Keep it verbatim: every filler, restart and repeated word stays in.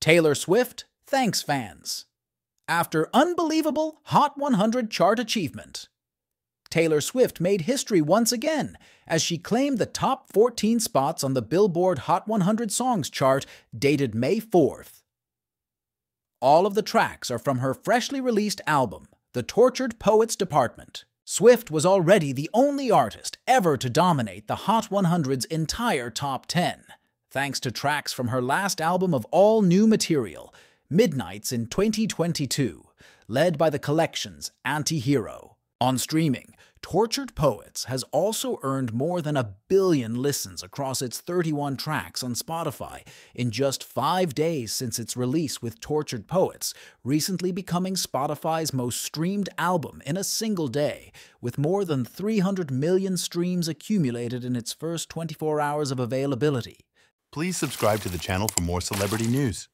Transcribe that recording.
Taylor Swift thanks fans. After unbelievable Hot one hundred chart achievement, Taylor Swift made history once again as she claimed the top fourteen spots on the Billboard Hot one hundred Songs chart dated May fourth. All of the tracks are from her freshly released album, The Tortured Poets Department. Swift was already the only artist ever to dominate the Hot one hundred's entire top ten, thanks to tracks from her last album of all new material, Midnights in twenty twenty-two, led by the collection's Anti-Hero. On streaming, Tortured Poets has also earned more than a billion listens across its thirty-one tracks on Spotify in just five days since its release, with Tortured Poets recently becoming Spotify's most streamed album in a single day, with more than three hundred million streams accumulated in its first twenty-four hours of availability. Please subscribe to the channel for more celebrity news.